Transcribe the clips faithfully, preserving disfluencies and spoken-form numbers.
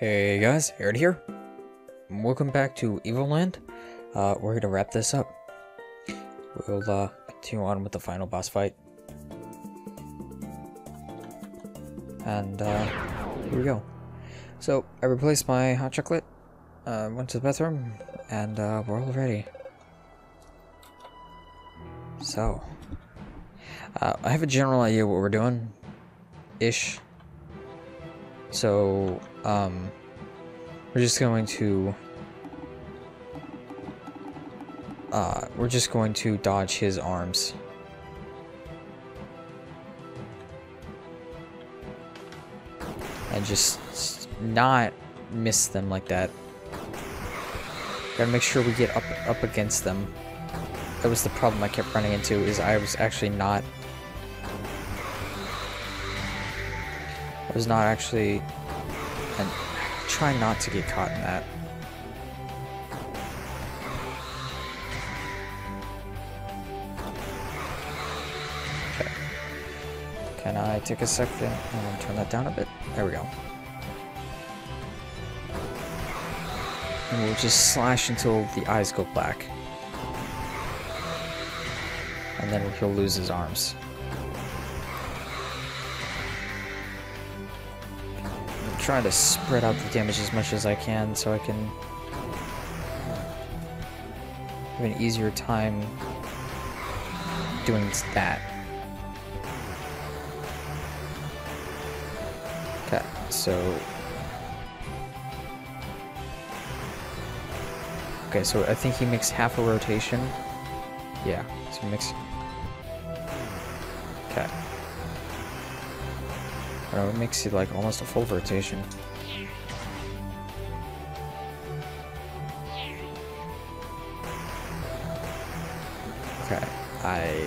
Hey guys, Airradda here. Welcome back to Evoland. Uh, we're going to wrap this up. We'll uh, continue on with the final boss fight. And uh, here we go. So, I replaced my hot chocolate, uh, went to the bathroom, and uh, we're all ready. So, uh, I have a general idea what we're doing. Ish. So, um, we're just going to, uh, we're just going to dodge his arms. And just not miss them like that. Gotta make sure we get up, up against them. That was the problem I kept running into, is I was actually not I was not actually, and try not to get caught in that. Okay. Can I take a second and turn that down a bit? There we go. And we'll just slash until the eyes go black. And then he'll lose his arms. Trying to spread out the damage as much as I can so I can have an easier time doing that. Okay, so... Okay, so I think he makes half a rotation. Yeah, so he makes... Okay. Oh, it makes it like almost a full rotation. Okay, I...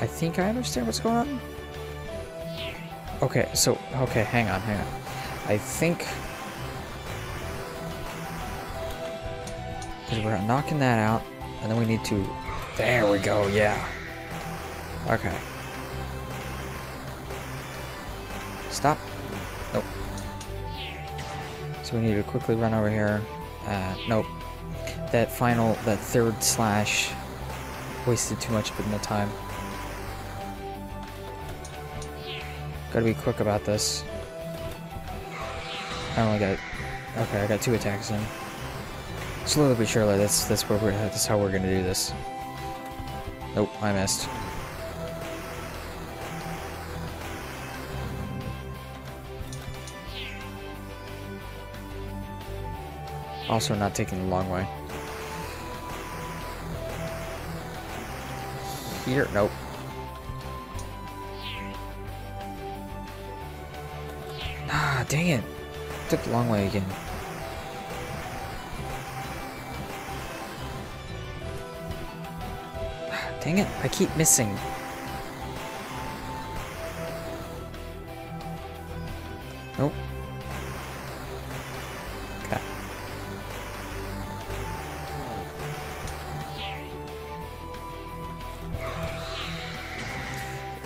I think I understand what's going on? Okay, so, okay, hang on, hang on. I think... Because we're knocking that out, and then we need to... There we go, yeah. Okay. Stop. Nope. So we need to quickly run over here. Uh, nope. That final, that third slash wasted too much of it in the time. Gotta be quick about this. I only got, okay, I got two attacks in. Slowly but surely, that's, that's, where we're, that's how we're gonna do this. Nope, I missed. Also not taking the long way. Here, nope. Ah, dang it. Took the long way again. Ah, dang it, I keep missing. Nope.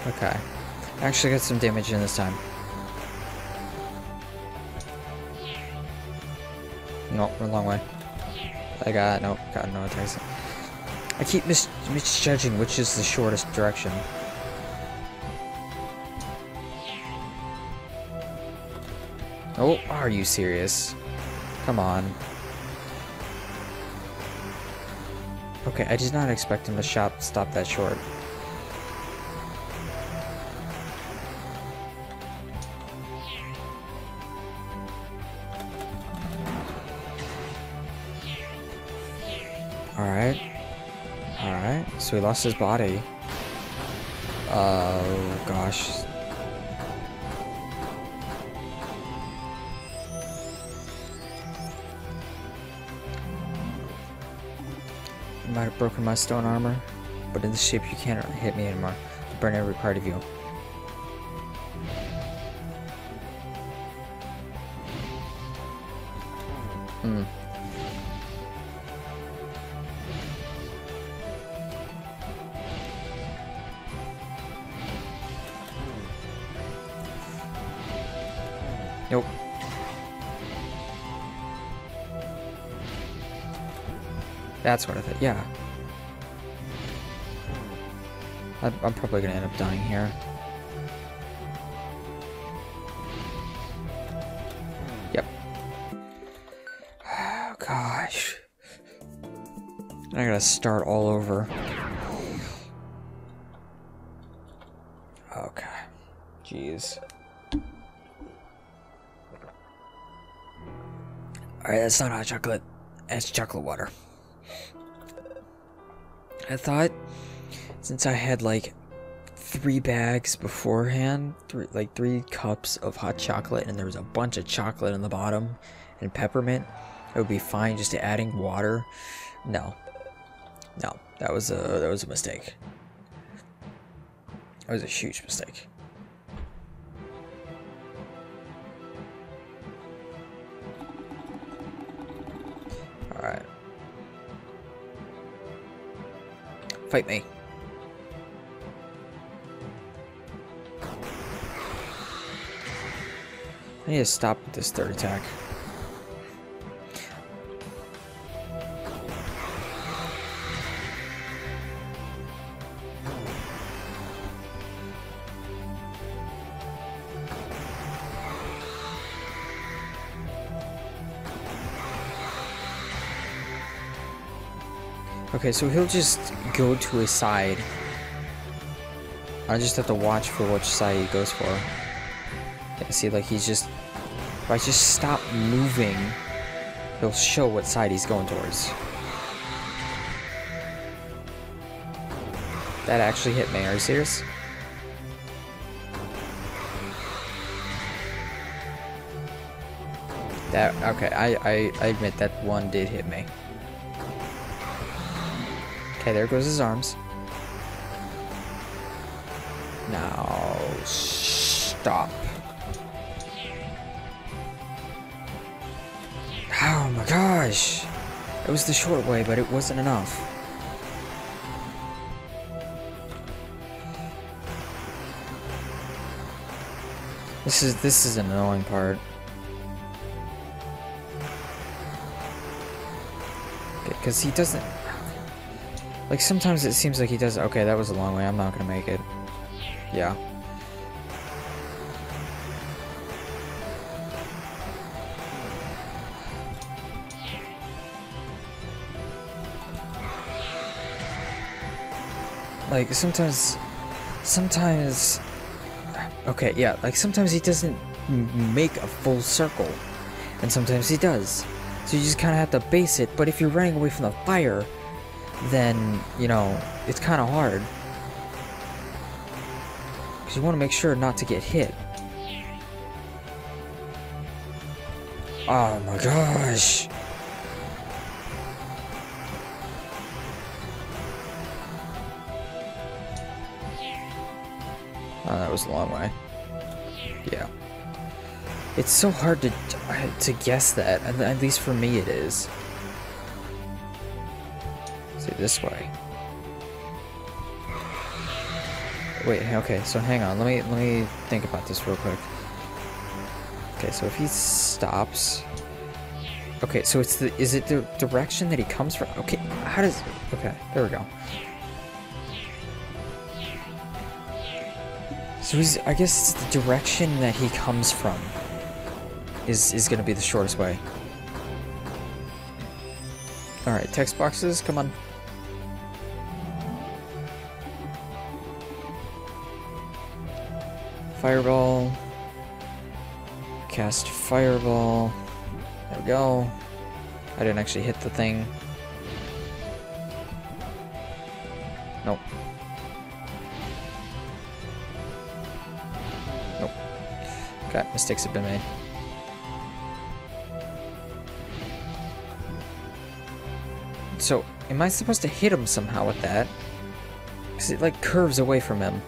Okay, I actually got some damage in this time. Nope, we're a long way. I got, nope, got no attacks. I keep mis misjudging which is the shortest direction. Oh, are you serious? Come on. Okay, I did not expect him to shop, stop that short. Alright. Alright. So he lost his body. Oh, gosh. I might have broken my stone armor, but in this shape you can't hit me anymore. I'll burn every part of you. Hmm. Nope. That sort of thing, yeah. I, I'm probably gonna end up dying here. Yep. Oh, gosh. I gotta start all over. Okay. Jeez. Alright, that's not hot chocolate. That's chocolate water. I thought, since I had like three bags beforehand, three, like three cups of hot chocolate, and there was a bunch of chocolate in the bottom and peppermint, it would be fine just to adding water. No, no, that was a that was a mistake. That was a huge mistake. All right. Fight me. I need to stop with this third attack. Okay, so he'll just go to his side. I just have to watch for which side he goes for. Yeah, see, like, he's just... If I just stop moving, he'll show what side he's going towards. That actually hit me. Are you serious? That... Okay, I, I, I admit that one did hit me. Okay, there goes his arms. Now, stop. Oh my gosh! It was the short way, but it wasn't enough. This is this is an annoying part. Because he doesn't. Like, sometimes it seems like he does... Okay, that was a long way. I'm not gonna make it. Yeah. Like, sometimes... Sometimes... Okay, yeah. Like, sometimes he doesn't make a full circle. And sometimes he does. So you just kind of have to base it. But if you're running away from the fire... then, you know, it's kind of hard. Because you want to make sure not to get hit. Oh my gosh! Oh, that was a long way. Yeah. It's so hard to, to guess that, at least for me it is. This way. Wait, okay, so hang on, let me let me think about this real quick. Okay, so if he stops, okay, so it's the is it the direction that he comes from? Okay, how does okay, there we go. So he's I guess it's the direction that he comes from is is gonna be the shortest way. Alright, text boxes, come on. Fireball. Cast fireball. There we go. I didn't actually hit the thing. Nope. Nope. Okay, mistakes have been made. So, am I supposed to hit him somehow with that? Because it, like, curves away from him.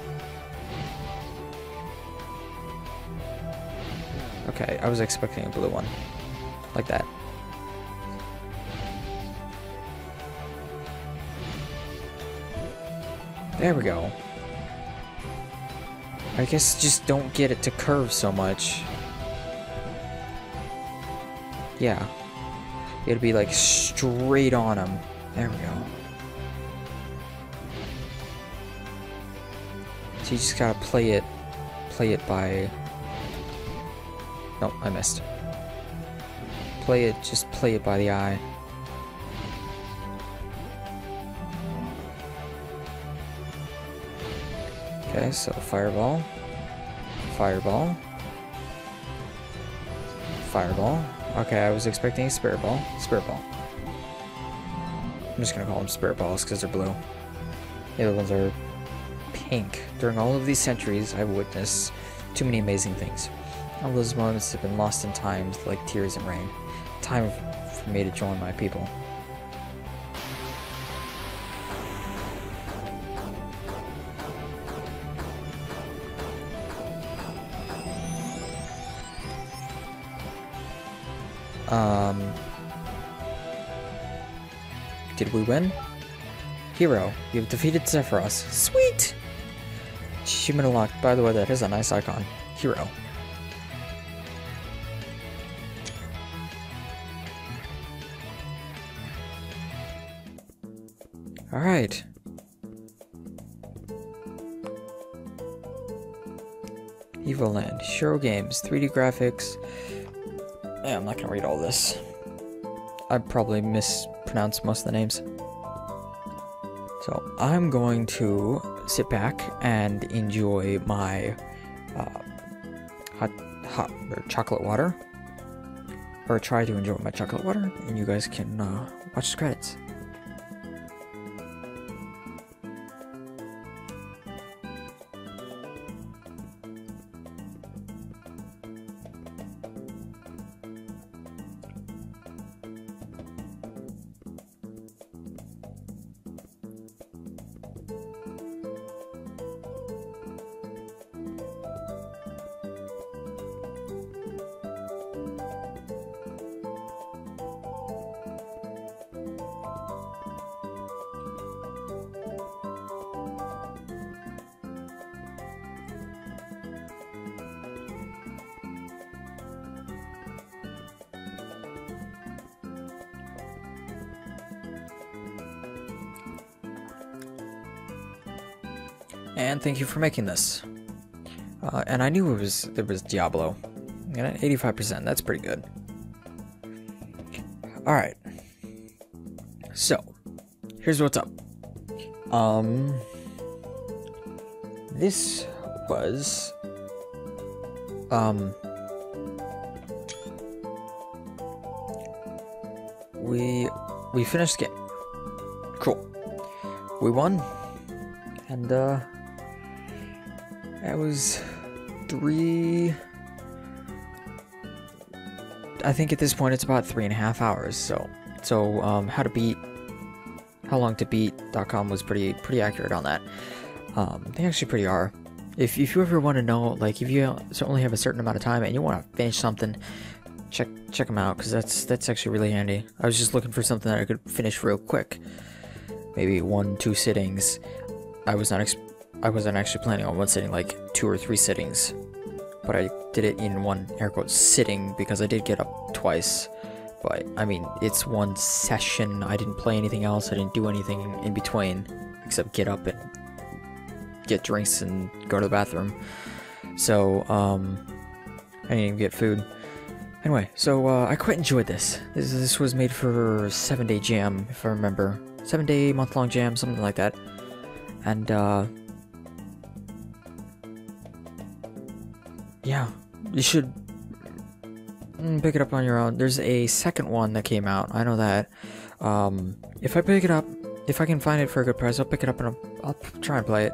Okay, I was expecting a blue one. Like that. There we go. I guess just don't get it to curve so much. Yeah. It'd be like straight on him. There we go. So you just gotta play it, play it by... Nope, I missed. Play it, just play it by the eye. Okay, so fireball, fireball, fireball. Okay, I was expecting a spirit ball, spirit ball. I'm just gonna call them spirit balls because they're blue. The other ones are pink. During all of these centuries, I've witnessed too many amazing things. All those moments have been lost in time, like tears and rain. Time for me to join my people. Um... Did we win? Hero, you've defeated Zephyros. Sweet! Human unlocked. By the way, that is a nice icon. Hero. Alright. Evoland. Shiro games. three D graphics. Yeah, I'm not gonna read all this. I probably mispronounced most of the names. So, I'm going to sit back and enjoy my uh, hot, hot or chocolate water. Or try to enjoy my chocolate water, and you guys can uh, watch the credits. And thank you for making this. Uh, and I knew it was there was Diablo. And at eighty-five percent, that's pretty good. Alright. So, here's what's up. Um, this was... Um... We... We finished the game. Cool. We won. And, uh... That was three... I think at this point it's about three and a half hours, so... So, um, how to beat... how long to beat dot com was pretty pretty accurate on that. Um, they actually pretty are. If, if you ever want to know, like, if you only have a certain amount of time and you want to finish something, check check them out, because that's, that's actually really handy. I was just looking for something that I could finish real quick. Maybe one, two sittings. I was not expecting... I wasn't actually planning on one sitting, like two or three sittings, but I did it in one air quote sitting because I did get up twice, but I mean, it's one session. I didn't play anything else, I didn't do anything in between except get up and get drinks and go to the bathroom, so um, I didn't even get food. Anyway, so uh, I quite enjoyed this. this. This was made for seven day jam, if I remember, seven day month-long jam, something like that, and uh... yeah, you should pick it up on your own. There's a second one that came out, I know that. Um, if I pick it up, if I can find it for a good price, I'll pick it up and I'll, I'll try and play it.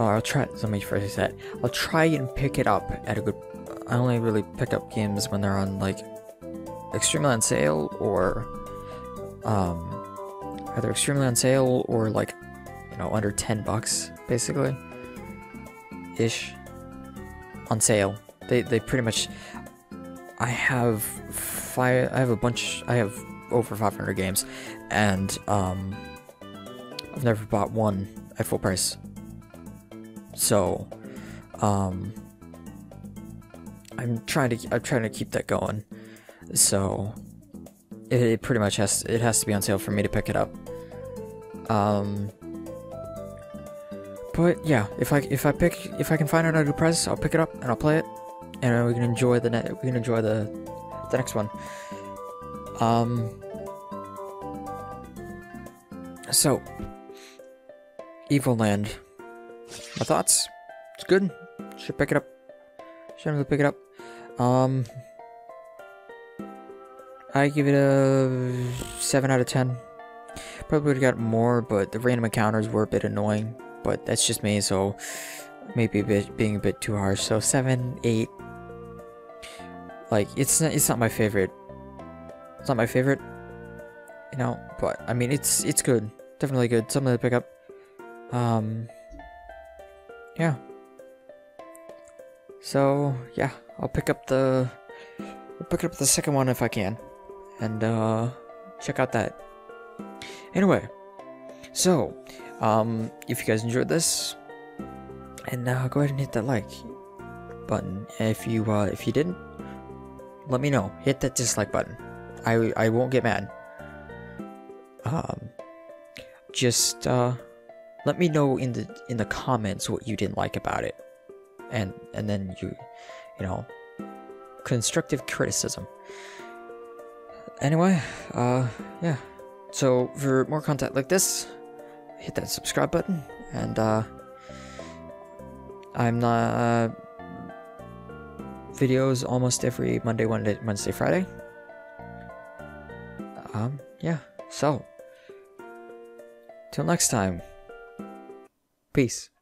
Uh, I'll try, let me phrase that. I'll try and pick it up at a good, I only really pick up games when they're on, like, extremely on sale, or, um, either extremely on sale, or, like, you know, under ten bucks, basically, ish. On sale. They they pretty much. I have five. I have a bunch. I have over five hundred games, and um, I've never bought one at full price. So, um, I'm trying to. I'm trying to keep that going. so it, it pretty much has it has to be on sale for me to pick it up. Um, but yeah, if I if I pick if I can find it at a good price, I'll pick it up and I'll play it, and we can enjoy the net we can enjoy the the next one. Um, so Evoland, my thoughts. It's good. Should pick it up. Should have pick it up. Um, I give it a seven out of ten. Probably would have got more, but the random encounters were a bit annoying. But that's just me, so maybe a bit, being a bit too harsh. So seven, eight. Like, it's not, it's not my favorite. It's not my favorite, you know, but I mean, it's it's good. Definitely good. Something to pick up. Um, yeah. So yeah, I'll pick up the I'll pick up the second one if I can, and uh, check out that. Anyway, so um, if you guys enjoyed this, and uh, go ahead and hit that like button. If you uh, if you didn't, let me know. Hit that dislike button. I I won't get mad. Um, just uh, let me know in the in the comments what you didn't like about it. And and then you, you know, constructive criticism. Anyway, uh, yeah. So for more content like this, hit that subscribe button. And uh, I'm not uh, videos almost every Monday, Wednesday, Wednesday, Friday. Um, yeah. So till next time. Peace.